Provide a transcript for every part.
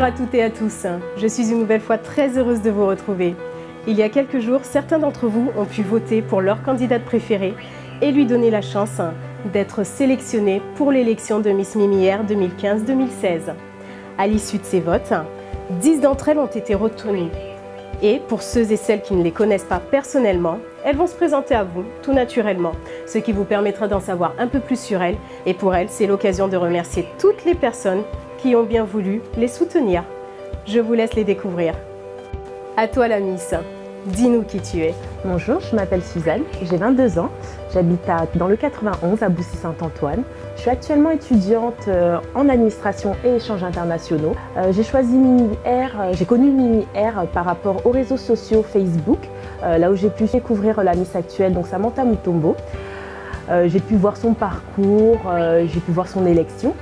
Bonjour à toutes et à tous, je suis une nouvelle fois très heureuse de vous retrouver. Il y a quelques jours, certains d'entre vous ont pu voter pour leur candidate préférée et lui donner la chance d'être sélectionnée pour l'élection de Miss Mimihair 2015-2016. À l'issue de ces votes, 10 d'entre elles ont été retenues. Et pour ceux et celles qui ne les connaissent pas personnellement, elles vont se présenter à vous tout naturellement, ce qui vous permettra d'en savoir un peu plus sur elles. Et pour elles, c'est l'occasion de remercier toutes les personnes qui ont bien voulu les soutenir. Je vous laisse les découvrir. À toi la Miss, dis-nous qui tu es. Bonjour, je m'appelle Suzanne, j'ai 22 ans, j'habite dans le 91 à Boussy-Saint-Antoine. Je suis actuellement étudiante en administration et échanges internationaux. J'ai choisi Mimihair, j'ai connu Mimihair par rapport aux réseaux sociaux Facebook, là où j'ai pu découvrir la Miss actuelle, donc Samantha Mutombo. J'ai pu voir son parcours, j'ai pu voir son élection.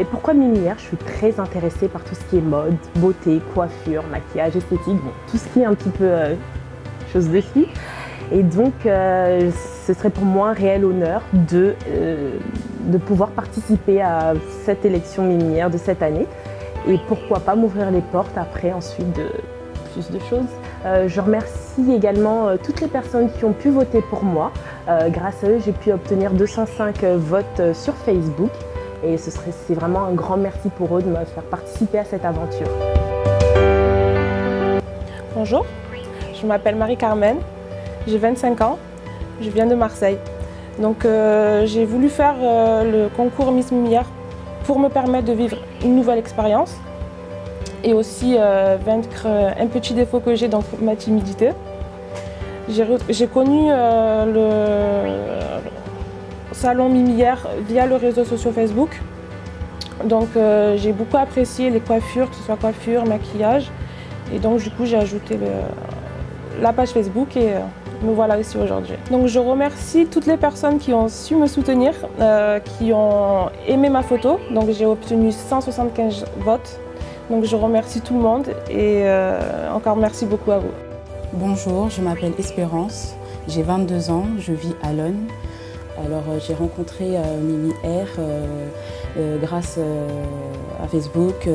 Et pourquoi Mimihair? Je suis très intéressée par tout ce qui est mode, beauté, coiffure, maquillage, esthétique, bon, tout ce qui est un petit peu chose de fille. Et donc, ce serait pour moi un réel honneur de pouvoir participer à cette élection Mimihair de cette année. Et pourquoi pas m'ouvrir les portes après, ensuite, de plus de choses. Je remercie également toutes les personnes qui ont pu voter pour moi. Grâce à eux, j'ai pu obtenir 205 votes sur Facebook. Et c'est vraiment un grand merci pour eux de me faire participer à cette aventure. Bonjour, je m'appelle Marie-Carmen, j'ai 25 ans, je viens de Marseille. Donc j'ai voulu faire le concours Miss Mimihair pour me permettre de vivre une nouvelle expérience et aussi vaincre un petit défaut que j'ai, donc ma timidité. J'ai connu le salon Mimihair via le réseau social Facebook. Donc j'ai beaucoup apprécié les coiffures, que ce soit coiffure, maquillage. Et donc du coup j'ai ajouté la page Facebook et me voilà ici aujourd'hui. Donc je remercie toutes les personnes qui ont su me soutenir, qui ont aimé ma photo. Donc j'ai obtenu 175 votes. Donc je remercie tout le monde et encore merci beaucoup à vous. Bonjour, je m'appelle Espérance, j'ai 22 ans, je vis à Lone. Alors j'ai rencontré Mimihair grâce à Facebook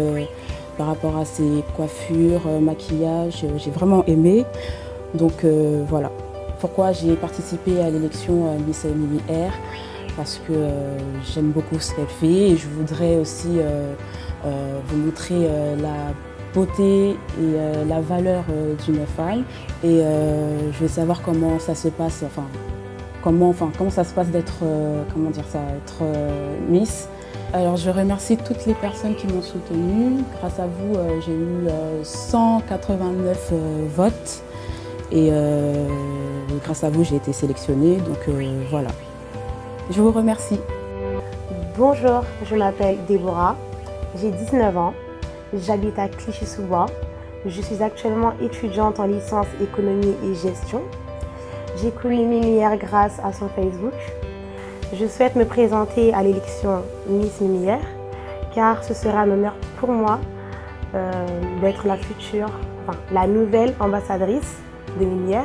par rapport à ses coiffures, maquillage, j'ai vraiment aimé. Donc voilà pourquoi j'ai participé à l'élection Miss Mimihair, parce que j'aime beaucoup ce qu'elle fait et je voudrais aussi vous montrer la beauté et la valeur d'une femme. Et je veux savoir comment ça se passe, comment ça se passe d'être Miss. Alors je remercie toutes les personnes qui m'ont soutenue. Grâce à vous, j'ai eu 189 votes et grâce à vous, j'ai été sélectionnée. Donc voilà, je vous remercie. Bonjour, je m'appelle Déborah, j'ai 19 ans, j'habite à Clichy-sous-Bois. Je suis actuellement étudiante en licence économie et gestion. J'ai connu Mimihair grâce à son Facebook. Je souhaite me présenter à l'élection Miss Mimihair car ce sera un honneur pour moi d'être la nouvelle ambassadrice de Mimihair.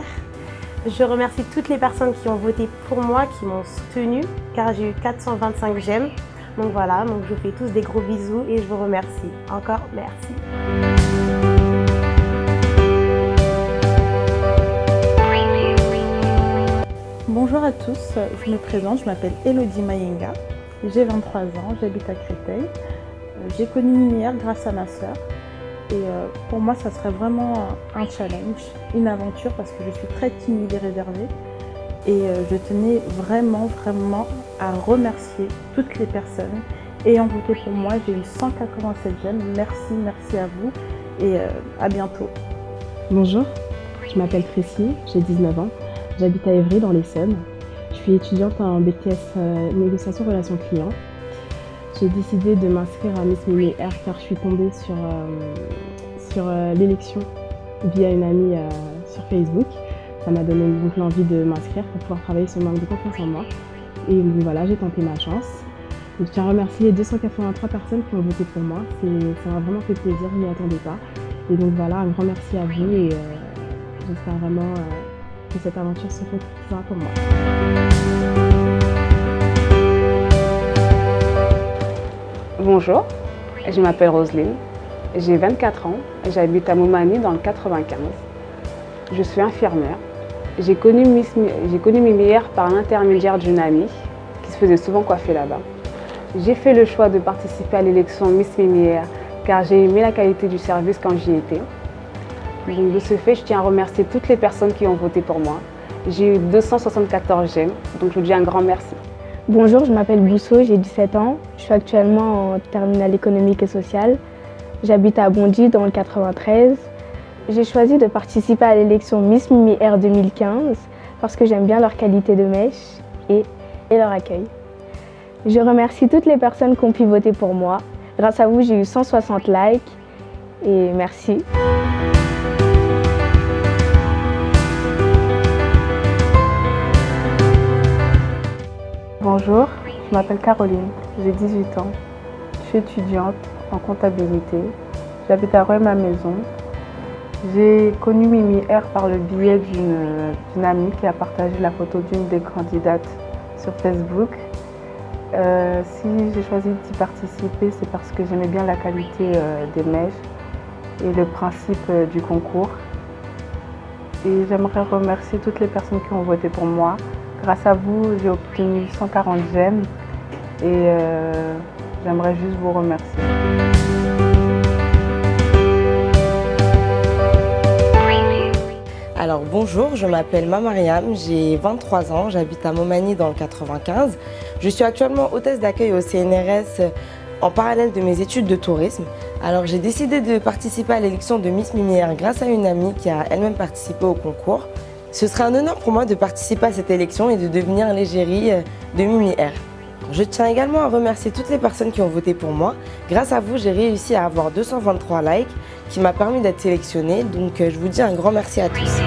Je remercie toutes les personnes qui ont voté pour moi, qui m'ont soutenue car j'ai eu 425 j'aime. Donc voilà, donc je vous fais tous des gros bisous et je vous remercie. Encore merci. Bonjour à tous, je me présente, je m'appelle Elodie Mayenga, j'ai 23 ans, j'habite à Créteil. J'ai connu Mimihair grâce à ma sœur et pour moi ça serait vraiment un challenge, une aventure parce que je suis très timide et réservée et je tenais vraiment à remercier toutes les personnes ayant voté pour moi. J'ai eu 187 j'aime, merci à vous et à bientôt. Bonjour, je m'appelle Cécile, j'ai 19 ans. J'habite à Évry dans l'Essonne. Je suis étudiante en BTS négociation relations clients. J'ai décidé de m'inscrire à Miss Mimihair car je suis tombée sur l'élection via une amie sur Facebook. Ça m'a donné donc l'envie de m'inscrire pour pouvoir travailler sur le manque de confiance en moi. Et donc, voilà, j'ai tenté ma chance. Donc, je tiens à remercier les 283 personnes qui ont voté pour moi. Ça m'a vraiment fait plaisir, je ne m'y attendais pas. Et donc voilà, un grand merci à vous et j'espère vraiment que cette aventure se fera pour moi. Bonjour, je m'appelle Roselyne, J'ai 24 ans, j'habite à Moumani dans le 95. Je suis infirmière. J'ai connu Mimihair par l'intermédiaire d'une amie qui se faisait souvent coiffer là-bas. J'ai fait le choix de participer à l'élection Miss Mimihair car j'ai aimé la qualité du service quand j'y étais. Donc, de ce fait, je tiens à remercier toutes les personnes qui ont voté pour moi. J'ai eu 274 j'aime, donc je vous dis un grand merci. Bonjour, je m'appelle Bousso, j'ai 17 ans. Je suis actuellement en terminale économique et sociale. J'habite à Bondy dans le 93. J'ai choisi de participer à l'élection Miss Mimihair 2015 parce que j'aime bien leur qualité de mèche et leur accueil. Je remercie toutes les personnes qui ont pu voter pour moi. Grâce à vous, j'ai eu 160 likes et merci. Bonjour, je m'appelle Caroline, j'ai 18 ans, je suis étudiante en comptabilité, j'habite à Rueil ma maison. J'ai connu Mimihair par le biais d'une amie qui a partagé la photo d'une des candidates sur Facebook. Si j'ai choisi d'y participer, c'est parce que j'aimais bien la qualité des mèches et le principe du concours. Et j'aimerais remercier toutes les personnes qui ont voté pour moi. Grâce à vous, j'ai obtenu 140 j'aime et j'aimerais juste vous remercier. Alors bonjour, je m'appelle Mamariam, j'ai 23 ans, j'habite à Moumani dans le 95. Je suis actuellement hôtesse d'accueil au CNRS en parallèle de mes études de tourisme. Alors j'ai décidé de participer à l'élection de Miss Mimihair grâce à une amie qui a elle-même participé au concours. Ce serait un honneur pour moi de participer à cette élection et de devenir l'égérie de Mimihair. Je tiens également à remercier toutes les personnes qui ont voté pour moi. Grâce à vous, j'ai réussi à avoir 223 likes qui m'a permis d'être sélectionnée. Donc je vous dis un grand merci à tous.